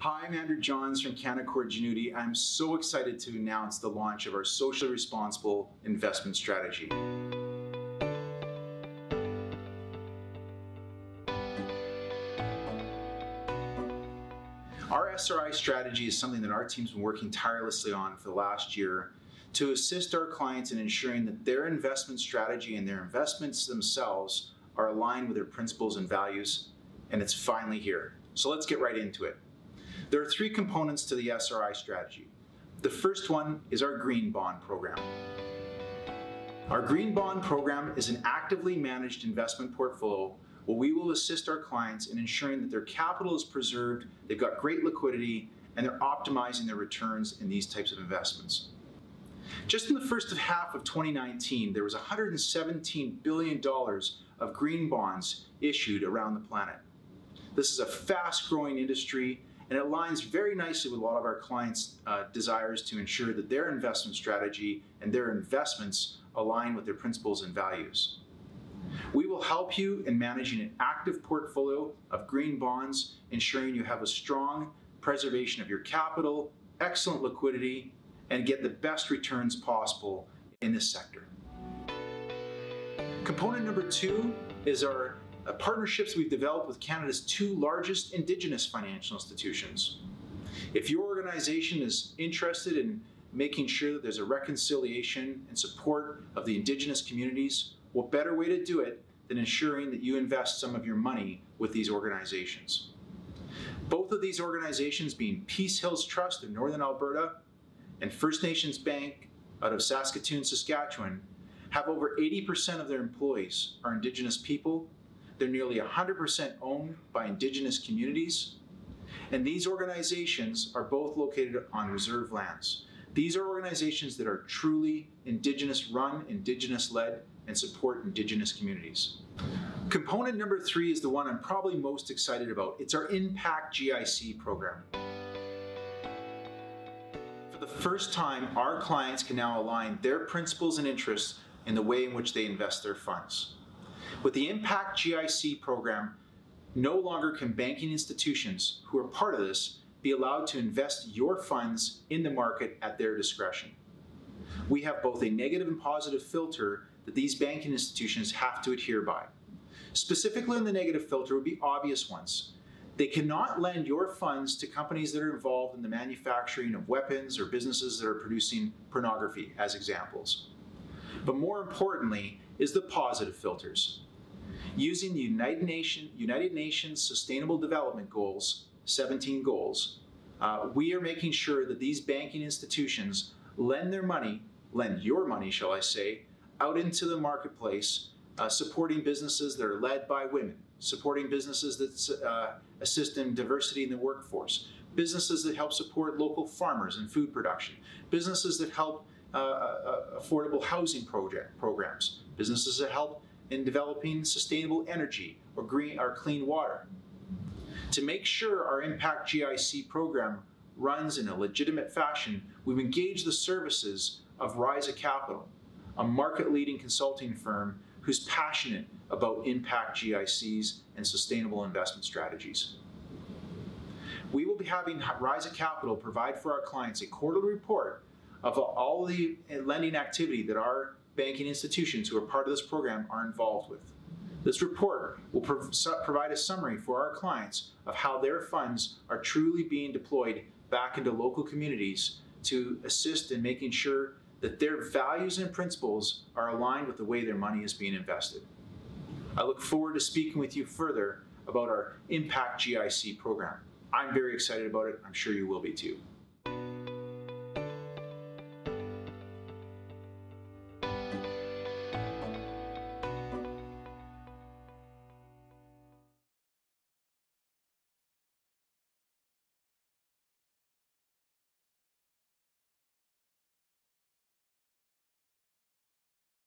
Hi, I'm Andrew Johns from Canaccord Genuity. I'm so excited to announce the launch of our socially responsible investment strategy. Our SRI strategy is something that our team's been working tirelessly on for the last year to assist our clients in ensuring that their investment strategy and their investments themselves are aligned with their principles and values, and it's finally here. So let's get right into it. There are three components to the SRI strategy. The first one is our Green Bond program. Our Green Bond program is an actively managed investment portfolio where we will assist our clients in ensuring that their capital is preserved, they've got great liquidity, and they're optimizing their returns in these types of investments. Just in the first half of 2019, there was $117 billion of green bonds issued around the planet. This is a fast-growing industry, and it aligns very nicely with a lot of our clients' desires to ensure that their investment strategy and their investments align with their principles and values. We will help you in managing an active portfolio of green bonds, ensuring you have a strong preservation of your capital, excellent liquidity, and get the best returns possible in this sector. Component number two is our partnerships we've developed with Canada's two largest Indigenous financial institutions. If your organization is interested in making sure that there's a reconciliation and support of the Indigenous communities, what better way to do it than ensuring that you invest some of your money with these organizations? Both of these organizations being Peace Hills Trust in Northern Alberta and First Nations Bank out of Saskatoon, Saskatchewan, have over 80% of their employees are Indigenous people. They're nearly 100% owned by Indigenous communities, and these organizations are both located on reserve lands. These are organizations that are truly Indigenous run, Indigenous led, and support Indigenous communities. Component number three is the one I'm probably most excited about. It's our IMPACT GIC program. For the first time, our clients can now align their principles and interests in the way in which they invest their funds. With the IMPACT GIC program, no longer can banking institutions who are part of this be allowed to invest your funds in the market at their discretion. We have both a negative and positive filter that these banking institutions have to adhere by. Specifically in the negative filter would be obvious ones. They cannot lend your funds to companies that are involved in the manufacturing of weapons or businesses that are producing pornography, as examples. But more importantly is the positive filters. Using the United Nations Sustainable Development Goals, 17 goals, we are making sure that these banking institutions lend your money, shall I say, out into the marketplace, supporting businesses that are led by women, supporting businesses that assist in diversity in the workforce, businesses that help support local farmers and food production, businesses that help affordable housing programs, businesses that help in developing sustainable energy or clean water. To make sure our IMPACT GIC program runs in a legitimate fashion, we've engaged the services of Rise of Capital, a market-leading consulting firm who's passionate about IMPACT GICs and sustainable investment strategies. We will be having Rise of Capital provide for our clients a quarterly report of all the lending activity that our banking institutions who are part of this program are involved with. This report will provide a summary for our clients of how their funds are truly being deployed back into local communities to assist in making sure that their values and principles are aligned with the way their money is being invested. I look forward to speaking with you further about our IMPACT GIC program. I'm very excited about it. I'm sure you will be too.